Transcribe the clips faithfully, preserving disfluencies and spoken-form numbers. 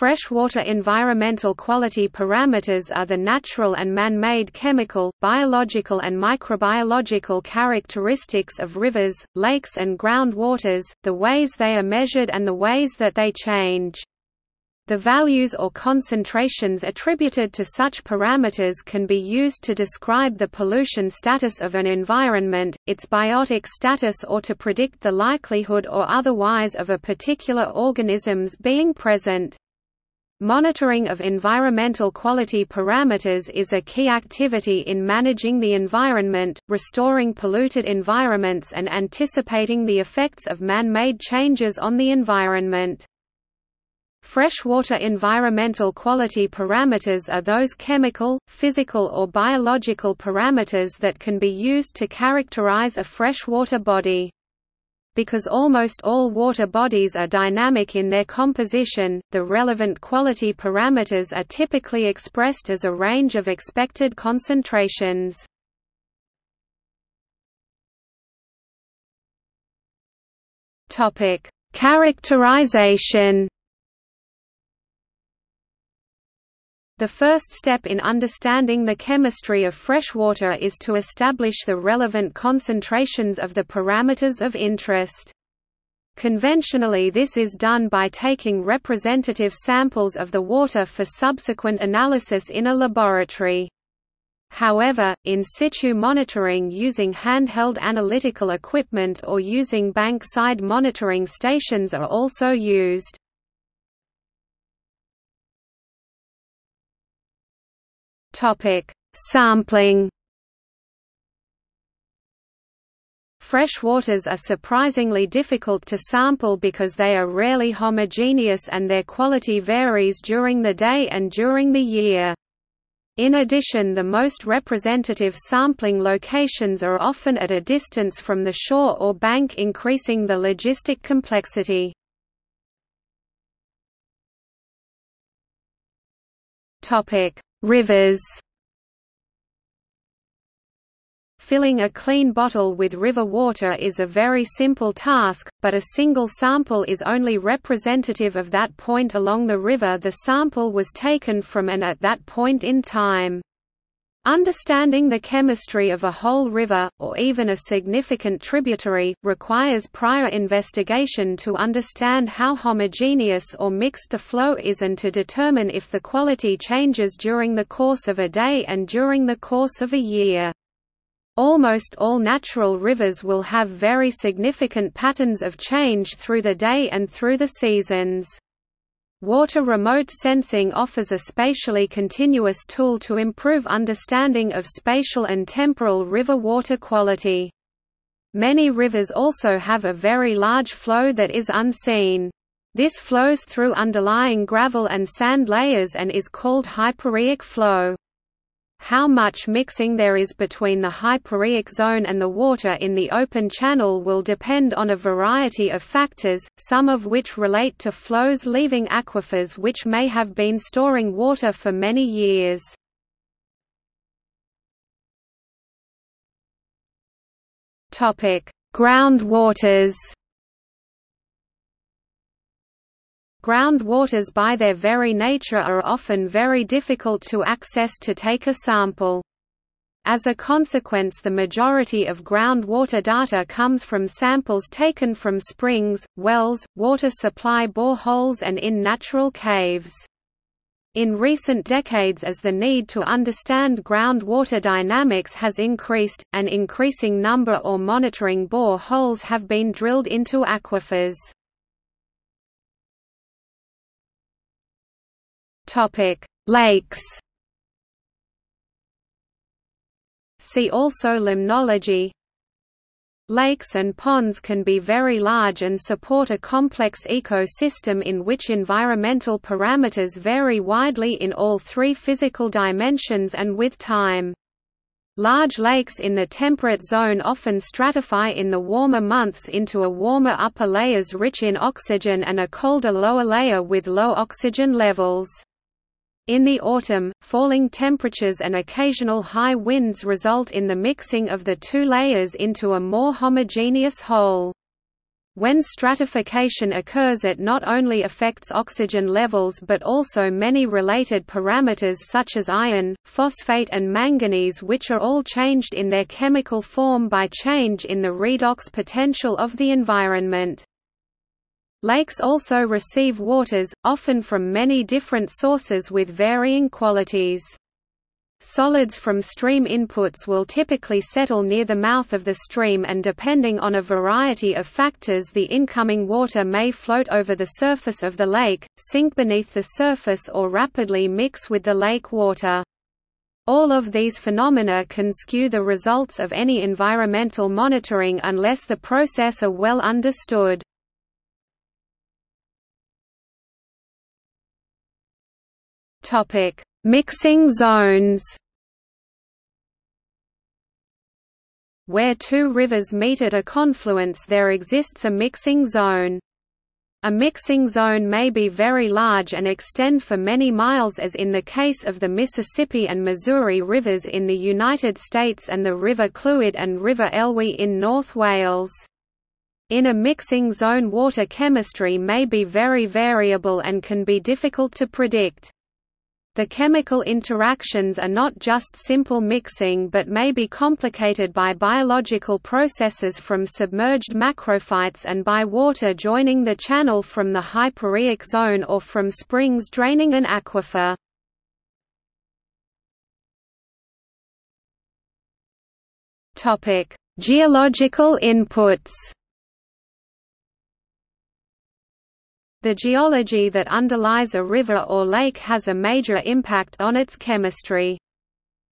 Freshwater environmental quality parameters are the natural and man-made chemical, biological and microbiological characteristics of rivers, lakes and groundwaters, the ways they are measured and the ways that they change. The values or concentrations attributed to such parameters can be used to describe the pollution status of an environment, its biotic status, or to predict the likelihood or otherwise of a particular organism's being present. Monitoring of environmental quality parameters is a key activity in managing the environment, restoring polluted environments and anticipating the effects of man-made changes on the environment. Freshwater environmental quality parameters are those chemical, physical or biological parameters that can be used to characterize a freshwater body. Because almost all water bodies are dynamic in their composition, the relevant quality parameters are typically expressed as a range of expected concentrations. Topic: Characterization. The first step in understanding the chemistry of freshwater is to establish the relevant concentrations of the parameters of interest. Conventionally, this is done by taking representative samples of the water for subsequent analysis in a laboratory. However, in situ monitoring using handheld analytical equipment or using bank-side monitoring stations are also used. Topic: Sampling. Freshwaters are surprisingly difficult to sample because they are rarely homogeneous and their quality varies during the day and during the year. In addition, the most representative sampling locations are often at a distance from the shore or bank, increasing the logistic complexity. Topic: Rivers. Filling a clean bottle with river water is a very simple task, but a single sample is only representative of that point along the river the sample was taken from and at that point in time. Understanding the chemistry of a whole river, or even a significant tributary, requires prior investigation to understand how homogeneous or mixed the flow is and to determine if the quality changes during the course of a day and during the course of a year. Almost all natural rivers will have very significant patterns of change through the day and through the seasons. Water remote sensing offers a spatially continuous tool to improve understanding of spatial and temporal river water quality. Many rivers also have a very large flow that is unseen. This flows through underlying gravel and sand layers and is called hyperreic flow. How much mixing there is between the hyperreic zone and the water in the open channel will depend on a variety of factors, some of which relate to flows leaving aquifers which may have been storing water for many years. Groundwaters. Groundwaters by their very nature are often very difficult to access to take a sample. As a consequence, the majority of groundwater data comes from samples taken from springs, wells, water supply boreholes and in natural caves. In recent decades, as the need to understand groundwater dynamics has increased, an increasing number or monitoring boreholes have been drilled into aquifers. Lakes. See also limnology. Lakes and ponds can be very large and support a complex ecosystem in which environmental parameters vary widely in all three physical dimensions and with time. Large lakes in the temperate zone often stratify in the warmer months into a warmer upper layers rich in oxygen and a colder lower layer with low oxygen levels. In the autumn, falling temperatures and occasional high winds result in the mixing of the two layers into a more homogeneous whole. When stratification occurs, it not only affects oxygen levels but also many related parameters such as iron, phosphate and manganese, which are all changed in their chemical form by change in the redox potential of the environment. Lakes also receive waters, often from many different sources with varying qualities. Solids from stream inputs will typically settle near the mouth of the stream, and depending on a variety of factors the incoming water may float over the surface of the lake, sink beneath the surface or rapidly mix with the lake water. All of these phenomena can skew the results of any environmental monitoring unless the process are well understood. Mixing zones. Where two rivers meet at a confluence, there exists a mixing zone. A mixing zone may be very large and extend for many miles, as in the case of the Mississippi and Missouri rivers in the United States and the River Clwyd and River Elwy in North Wales. In a mixing zone, water chemistry may be very variable and can be difficult to predict. The chemical interactions are not just simple mixing but may be complicated by biological processes from submerged macrophytes and by water joining the channel from the hyperreic zone or from springs draining an aquifer. Geological inputs. The geology that underlies a river or lake has a major impact on its chemistry.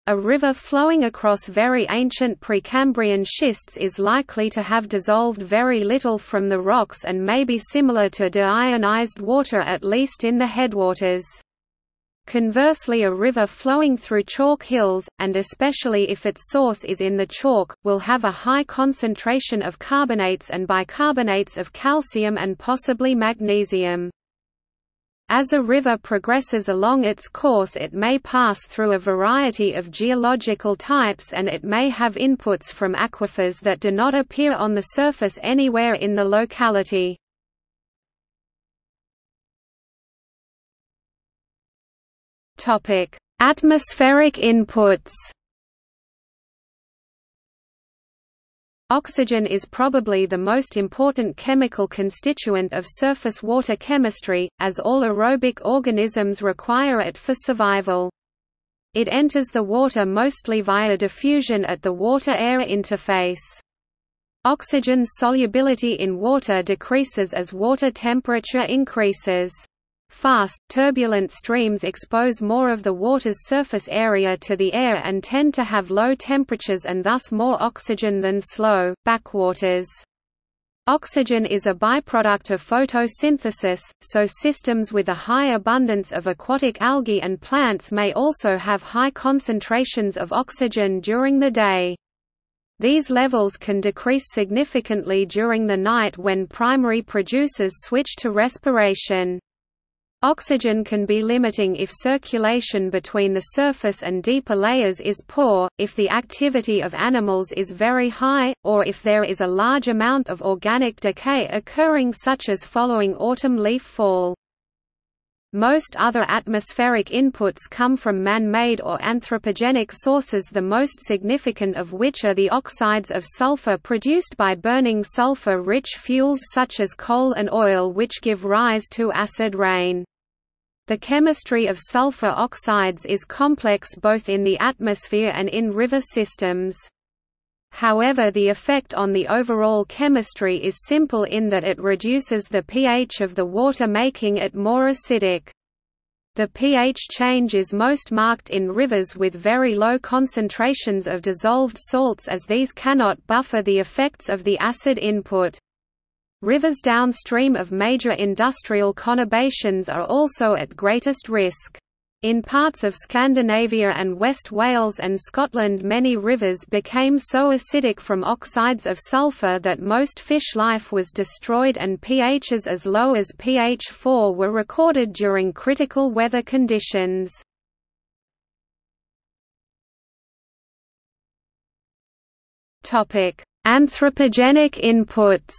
A river flowing across very ancient Precambrian schists is likely to have dissolved very little from the rocks and may be similar to deionized water, at least in the headwaters. Conversely, a river flowing through chalk hills, and especially if its source is in the chalk, will have a high concentration of carbonates and bicarbonates of calcium and possibly magnesium. As a river progresses along its course, it may pass through a variety of geological types, and it may have inputs from aquifers that do not appear on the surface anywhere in the locality. Topic: Atmospheric inputs. Oxygen is probably the most important chemical constituent of surface water chemistry, as all aerobic organisms require it for survival. It enters the water mostly via diffusion at the water-air interface. Oxygen's solubility in water decreases as water temperature increases. Fast, turbulent streams expose more of the water's surface area to the air and tend to have low temperatures and thus more oxygen than slow, backwaters. Oxygen is a byproduct of photosynthesis, so systems with a high abundance of aquatic algae and plants may also have high concentrations of oxygen during the day. These levels can decrease significantly during the night when primary producers switch to respiration. Oxygen can be limiting if circulation between the surface and deeper layers is poor, if the activity of animals is very high, or if there is a large amount of organic decay occurring, such as following autumn leaf fall. Most other atmospheric inputs come from man-made or anthropogenic sources, the most significant of which are the oxides of sulfur produced by burning sulfur-rich fuels such as coal and oil, which give rise to acid rain. The chemistry of sulfur oxides is complex both in the atmosphere and in river systems. However, the effect on the overall chemistry is simple in that it reduces the pH of the water, making it more acidic. The pH change is most marked in rivers with very low concentrations of dissolved salts, as these cannot buffer the effects of the acid input. Rivers downstream of major industrial conurbations are also at greatest risk. In parts of Scandinavia and West Wales and Scotland, many rivers became so acidic from oxides of sulfur that most fish life was destroyed, and pHs as low as pH four were recorded during critical weather conditions. Anthropogenic inputs.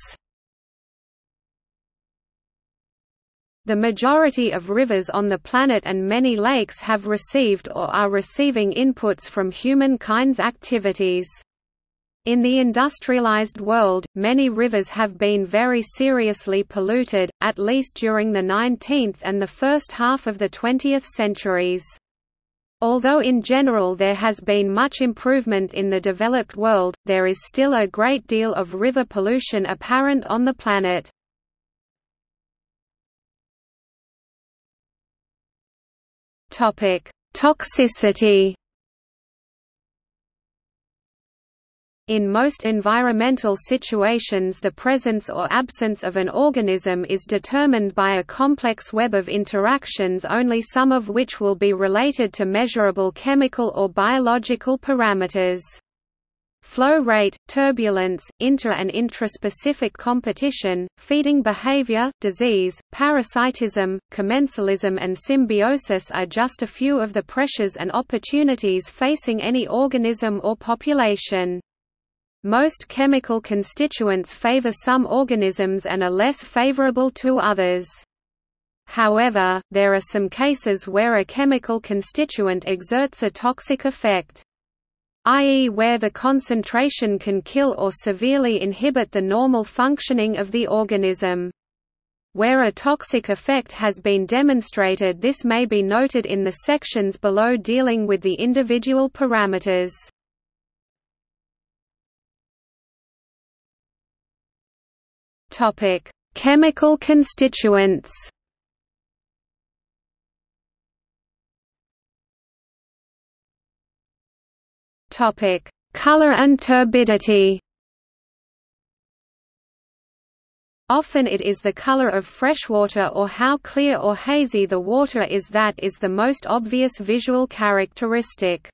The majority of rivers on the planet and many lakes have received or are receiving inputs from humankind's activities. In the industrialized world, many rivers have been very seriously polluted, at least during the nineteenth and the first half of the twentieth centuries. Although in general there has been much improvement in the developed world, there is still a great deal of river pollution apparent on the planet. Topic: Toxicity. In most environmental situations, the presence or absence of an organism is determined by a complex web of interactions, only some of which will be related to measurable chemical or biological parameters. Flow rate, turbulence, inter- and intraspecific competition, feeding behavior, disease, parasitism, commensalism and symbiosis are just a few of the pressures and opportunities facing any organism or population. Most chemical constituents favor some organisms and are less favorable to others. However, there are some cases where a chemical constituent exerts a toxic effect, that is where the concentration can kill or severely inhibit the normal functioning of the organism. Where a toxic effect has been demonstrated, this may be noted in the sections below dealing with the individual parameters. Topic: Chemical constituents. Topic: Color and turbidity. Often it is the color of freshwater or how clear or hazy the water is that is the most obvious visual characteristic.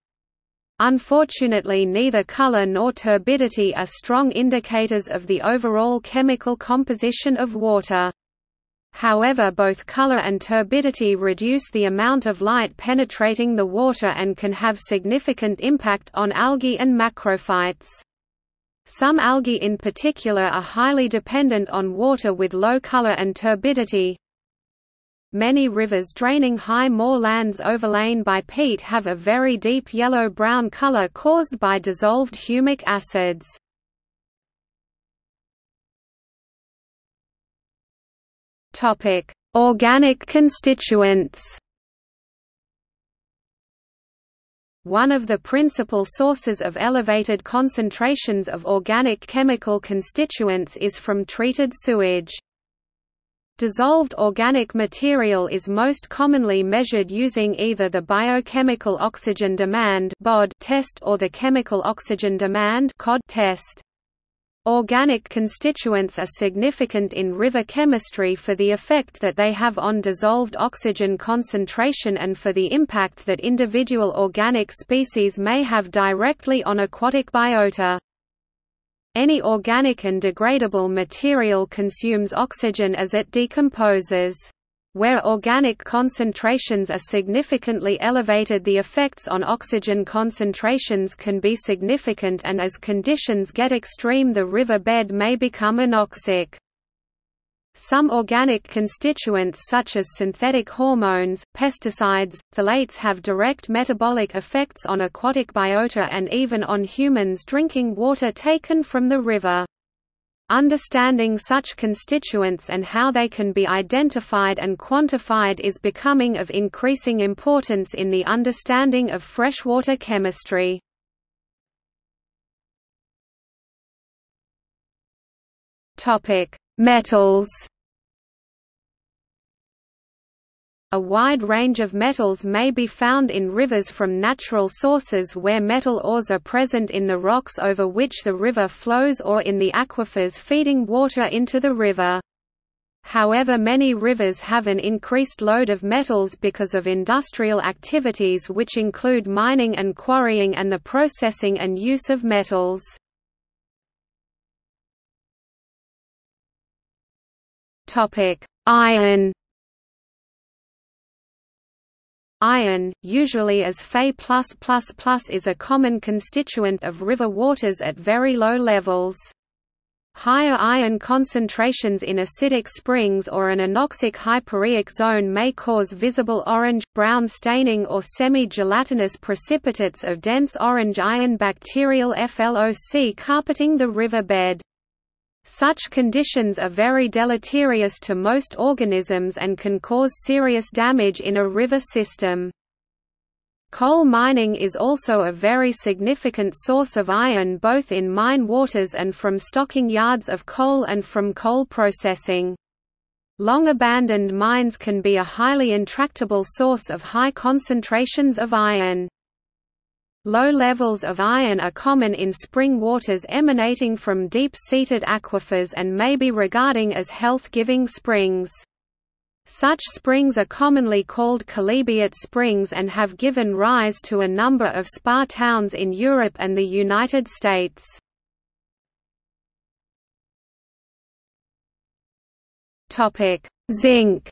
Unfortunately, neither color nor turbidity are strong indicators of the overall chemical composition of water. However, both color and turbidity reduce the amount of light penetrating the water and can have significant impact on algae and macrophytes. Some algae in particular are highly dependent on water with low color and turbidity. Many rivers draining high moorlands overlain by peat have a very deep yellow-brown color caused by dissolved humic acids. Topic: Organic constituents. One of the principal sources of elevated concentrations of organic chemical constituents is from treated sewage. Dissolved organic material is most commonly measured using either the biochemical oxygen demand B O D test or the chemical oxygen demand C O D test. Organic constituents are significant in river chemistry for the effect that they have on dissolved oxygen concentration and for the impact that individual organic species may have directly on aquatic biota. Any organic and degradable material consumes oxygen as it decomposes. Where organic concentrations are significantly elevated, the effects on oxygen concentrations can be significant, and as conditions get extreme, the river bed may become anoxic. Some organic constituents such as synthetic hormones, pesticides, phthalates have direct metabolic effects on aquatic biota and even on humans drinking water taken from the river. Understanding such constituents and how they can be identified and quantified is becoming of increasing importance in the understanding of freshwater chemistry. Topic: Metals. A wide range of metals may be found in rivers from natural sources where metal ores are present in the rocks over which the river flows or in the aquifers feeding water into the river. However, many rivers have an increased load of metals because of industrial activities which include mining and quarrying and the processing and use of metals. Iron. Iron, usually as Fe+++, is a common constituent of river waters at very low levels. Higher iron concentrations in acidic springs or an anoxic hyperreic zone may cause visible orange-brown staining or semi-gelatinous precipitates of dense orange iron bacterial floc carpeting the river bed. Such conditions are very deleterious to most organisms and can cause serious damage in a river system. Coal mining is also a very significant source of iron both in mine waters and from stocking yards of coal and from coal processing. Long-abandoned mines can be a highly intractable source of high concentrations of iron. Low levels of iron are common in spring waters emanating from deep-seated aquifers and may be regarded as health-giving springs. Such springs are commonly called chalybeate springs and have given rise to a number of spa towns in Europe and the United States. Zinc.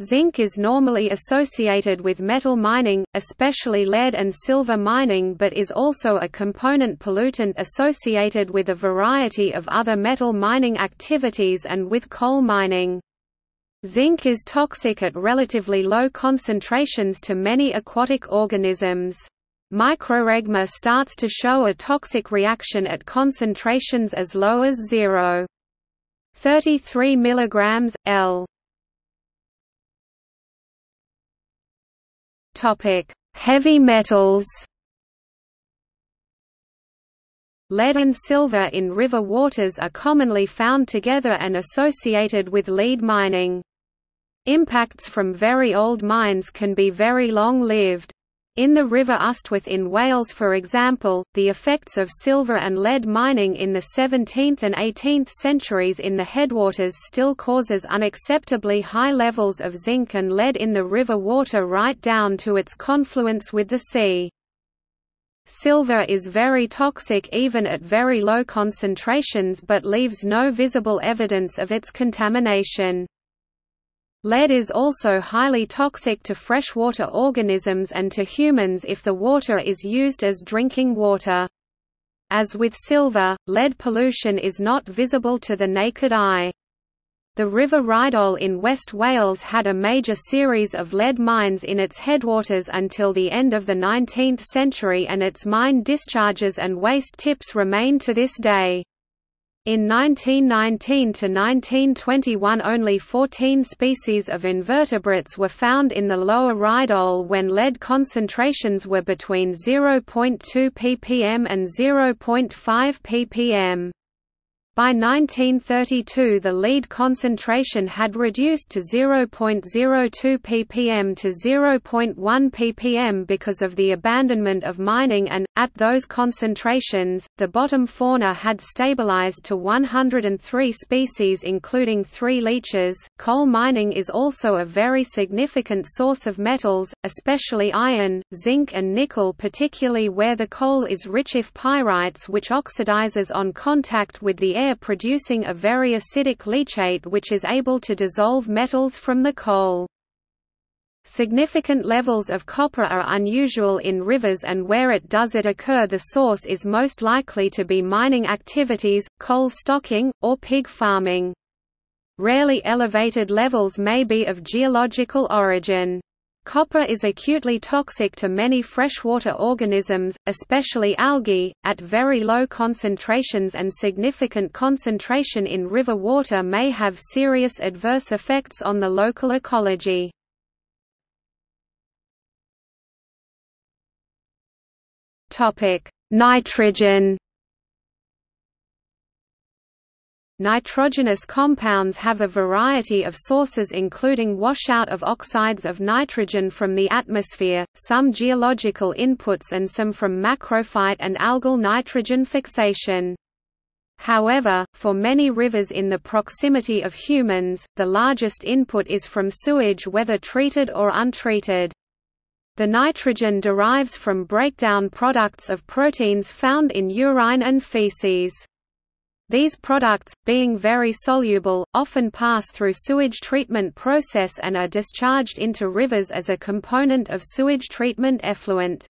Zinc is normally associated with metal mining, especially lead and silver mining, but is also a component pollutant associated with a variety of other metal mining activities and with coal mining. Zinc is toxic at relatively low concentrations to many aquatic organisms. Microregma starts to show a toxic reaction at concentrations as low as zero point three three milligrams per liter. Heavy metals. Lead and silver in river waters are commonly found together and associated with lead mining. Impacts from very old mines can be very long-lived. In the River Ystwyth in Wales, for example, the effects of silver and lead mining in the seventeenth and eighteenth centuries in the headwaters still causes unacceptably high levels of zinc and lead in the river water right down to its confluence with the sea. Silver is very toxic even at very low concentrations but leaves no visible evidence of its contamination. Lead is also highly toxic to freshwater organisms and to humans if the water is used as drinking water. As with silver, lead pollution is not visible to the naked eye. The River Rydal in West Wales had a major series of lead mines in its headwaters until the end of the nineteenth century, and its mine discharges and waste tips remain to this day. In nineteen nineteen to nineteen twenty-one, only fourteen species of invertebrates were found in the Lower Rydal when lead concentrations were between zero point two p p m and zero point five p p m. By nineteen thirty-two, the lead concentration had reduced to zero point zero two p p m to zero point one p p m because of the abandonment of mining and, at those concentrations, the bottom fauna had stabilized to one hundred three species including three leeches. Coal mining is also a very significant source of metals, especially iron, zinc and nickel, particularly where the coal is rich if pyrites, which oxidizes on contact with the air producing a very acidic leachate which is able to dissolve metals from the coal. Significant levels of copper are unusual in rivers, and where it does it occur, the source is most likely to be mining activities, coal stocking, or pig farming. Rarely elevated levels may be of geological origin. Copper is acutely toxic to many freshwater organisms, especially algae. At very low concentrations and significant concentration in river water may have serious adverse effects on the local ecology. Topic: Nitrogen. Nitrogenous compounds have a variety of sources including washout of oxides of nitrogen from the atmosphere, some geological inputs and some from macrophyte and algal nitrogen fixation. However, for many rivers in the proximity of humans, the largest input is from sewage, whether treated or untreated. The nitrogen derives from breakdown products of proteins found in urine and feces. These products, being very soluble, often pass through sewage treatment process and are discharged into rivers as a component of sewage treatment effluent.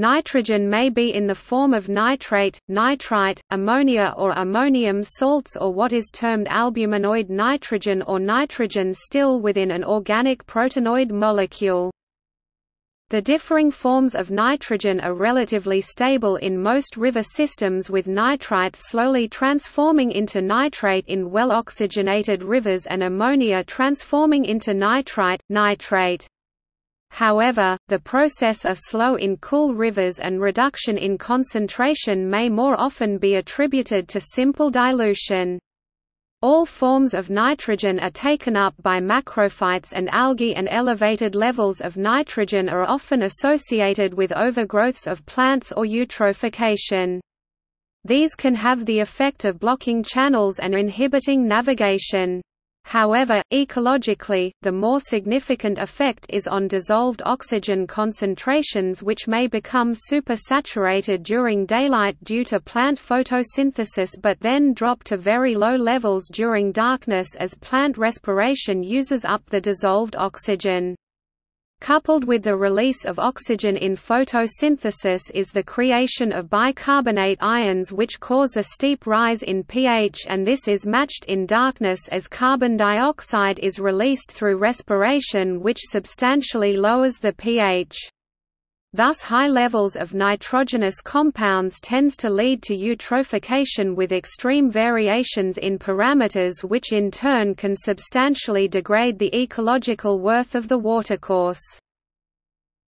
Nitrogen may be in the form of nitrate, nitrite, ammonia or ammonium salts or what is termed albuminoid nitrogen or nitrogen still within an organic proteinoid molecule. The differing forms of nitrogen are relatively stable in most river systems, with nitrite slowly transforming into nitrate in well-oxygenated rivers and ammonia transforming into nitrite, nitrate. However, the processes are slow in cool rivers and reduction in concentration may more often be attributed to simple dilution. All forms of nitrogen are taken up by macrophytes and algae, and elevated levels of nitrogen are often associated with overgrowths of plants or eutrophication. These can have the effect of blocking channels and inhibiting navigation. However, ecologically, the more significant effect is on dissolved oxygen concentrations, which may become supersaturated during daylight due to plant photosynthesis but then drop to very low levels during darkness as plant respiration uses up the dissolved oxygen. Coupled with the release of oxygen in photosynthesis is the creation of bicarbonate ions, which cause a steep rise in pH, and this is matched in darkness as carbon dioxide is released through respiration, which substantially lowers the pH. Thus high levels of nitrogenous compounds tends to lead to eutrophication with extreme variations in parameters, which in turn can substantially degrade the ecological worth of the watercourse.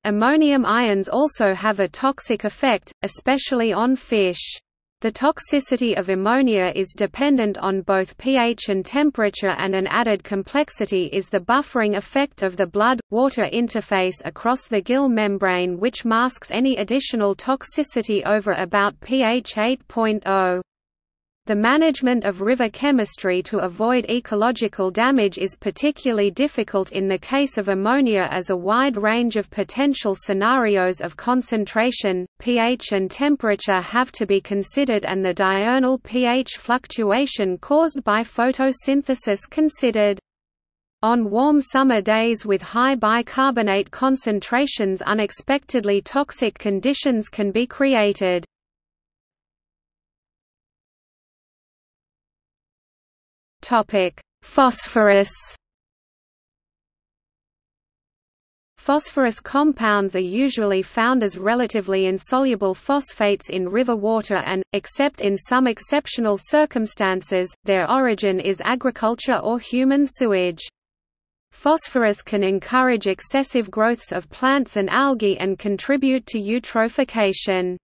Ammonium ions also have a toxic effect, especially on fish. The toxicity of ammonia is dependent on both pH and temperature, and an added complexity is the buffering effect of the blood-water interface across the gill membrane, which masks any additional toxicity over about pH eight point zero. The management of river chemistry to avoid ecological damage is particularly difficult in the case of ammonia, as a wide range of potential scenarios of concentration, pH and temperature have to be considered, and the diurnal pH fluctuation caused by photosynthesis considered. On warm summer days with high bicarbonate concentrations, unexpectedly toxic conditions can be created. Phosphorus. Phosphorus compounds are usually found as relatively insoluble phosphates in river water and, except in some exceptional circumstances, their origin is agriculture or human sewage. Phosphorus can encourage excessive growths of plants and algae and contribute to eutrophication.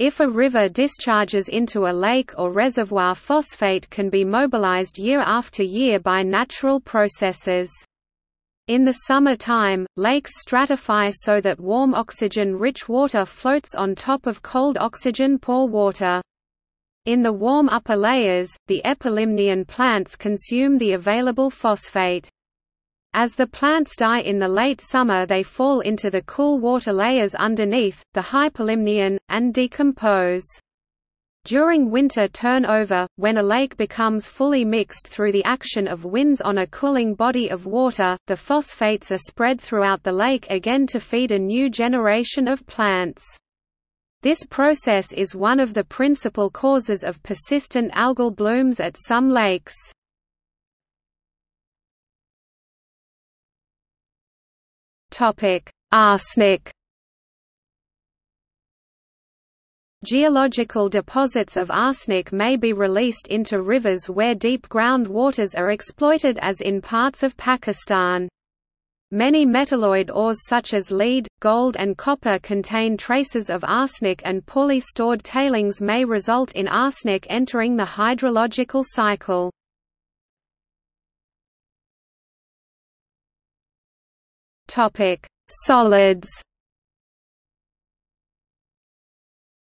If a river discharges into a lake or reservoir, phosphate can be mobilized year after year by natural processes. In the summer time, lakes stratify so that warm oxygen-rich water floats on top of cold oxygen-poor water. In the warm upper layers, the epilimnion plants consume the available phosphate. As the plants die in the late summer, they fall into the cool water layers underneath, the hypolimnion, and decompose. During winter turnover, when a lake becomes fully mixed through the action of winds on a cooling body of water, the phosphates are spread throughout the lake again to feed a new generation of plants. This process is one of the principal causes of persistent algal blooms at some lakes. Arsenic. Geological deposits of arsenic may be released into rivers where deep groundwaters are exploited, as in parts of Pakistan. Many metalloid ores such as lead, gold and copper contain traces of arsenic, and poorly stored tailings may result in arsenic entering the hydrological cycle. Solids.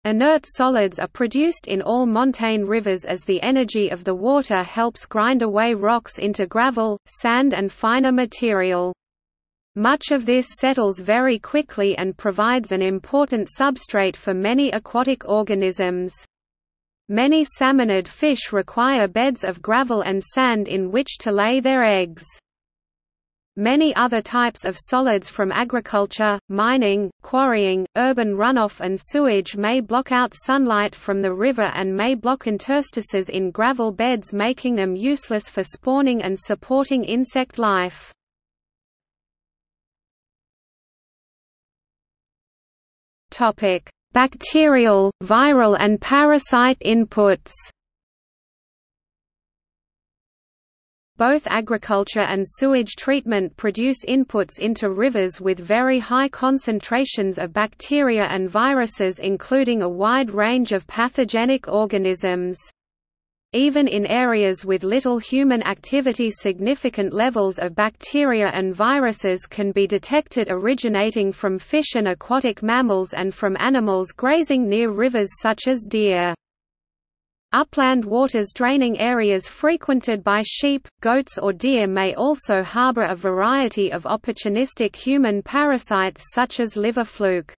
Inert solids are produced in all montane rivers as the energy of the water helps grind away rocks into gravel, sand and finer material. Much of this settles very quickly and provides an important substrate for many aquatic organisms. Many salmonid fish require beds of gravel and sand in which to lay their eggs. Many other types of solids from agriculture, mining, quarrying, urban runoff and sewage may block out sunlight from the river and may block interstices in gravel beds, making them useless for spawning and supporting insect life. Bacterial, viral and parasite inputs. Both agriculture and sewage treatment produce inputs into rivers with very high concentrations of bacteria and viruses, including a wide range of pathogenic organisms. Even in areas with little human activity, significant levels of bacteria and viruses can be detected originating from fish and aquatic mammals and from animals grazing near rivers such as deer. Upland waters draining areas frequented by sheep, goats or deer may also harbor a variety of opportunistic human parasites such as liver fluke.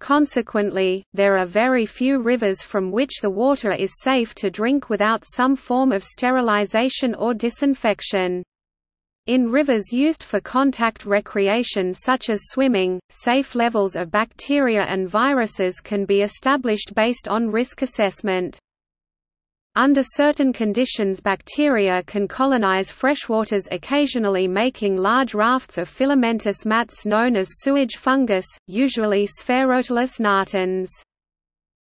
Consequently, there are very few rivers from which the water is safe to drink without some form of sterilization or disinfection. In rivers used for contact recreation such as swimming, safe levels of bacteria and viruses can be established based on risk assessment. Under certain conditions, bacteria can colonize freshwaters, occasionally making large rafts of filamentous mats known as sewage fungus, usually Sphaerotylus natans.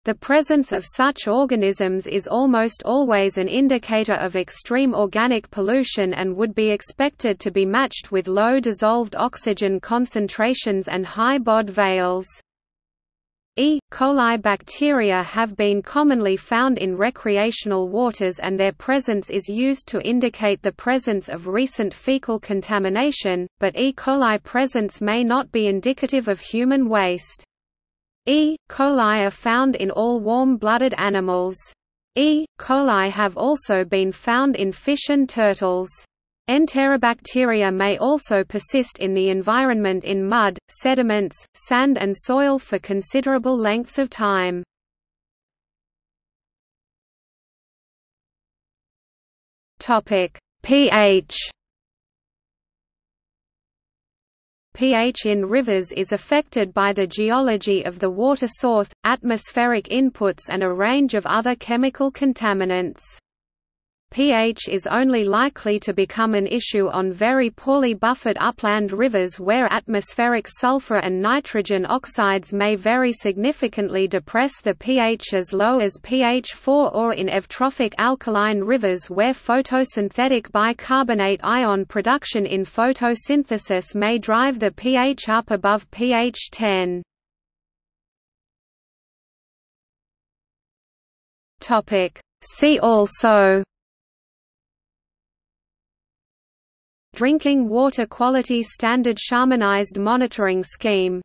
The presence of such organisms is almost always an indicator of extreme organic pollution and would be expected to be matched with low dissolved oxygen concentrations and high B O D values. E. coli bacteria have been commonly found in recreational waters, and their presence is used to indicate the presence of recent fecal contamination, but E. coli presence may not be indicative of human waste. E. coli are found in all warm-blooded animals. E. coli have also been found in fish and turtles. Enterobacteria may also persist in the environment in mud, sediments, sand and soil for considerable lengths of time. pH. pH in rivers is affected by the geology of the water source, atmospheric inputs and a range of other chemical contaminants. pH is only likely to become an issue on very poorly buffered upland rivers where atmospheric sulfur and nitrogen oxides may very significantly depress the pH as low as pH four, or in eutrophic alkaline rivers where photosynthetic bicarbonate ion production in photosynthesis may drive the pH up above pH ten. See also: Drinking water quality standard, Harmonized monitoring scheme,